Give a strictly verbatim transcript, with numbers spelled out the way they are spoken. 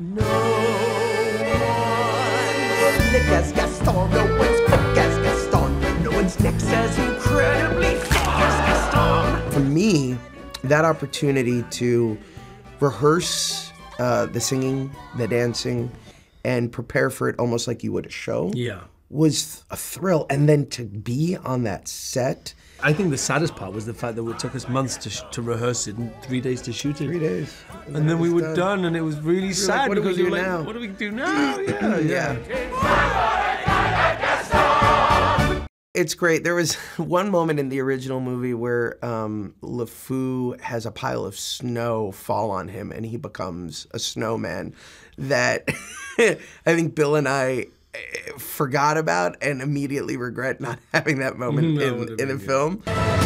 No one's slick as Gaston, no one's quick as Gaston, no one's next as incredibly thick as Gaston. For me, that opportunity to rehearse uh, the singing, the dancing, and prepare for it almost like you would a show yeah. was a thrill. And then to be on that set. I think the saddest part was the fact that it took us months to, sh to rehearse it and three days to shoot it. Three days. And, and then we were done. done and it was really You're sad like, what because do we do like, now? What do we do now? Yeah, yeah. yeah. It's great. There was one moment in the original movie where um, LeFou has a pile of snow fall on him and he becomes a snowman that I think Bill and I forgot about and immediately regret not having that moment no, in, in the good. film.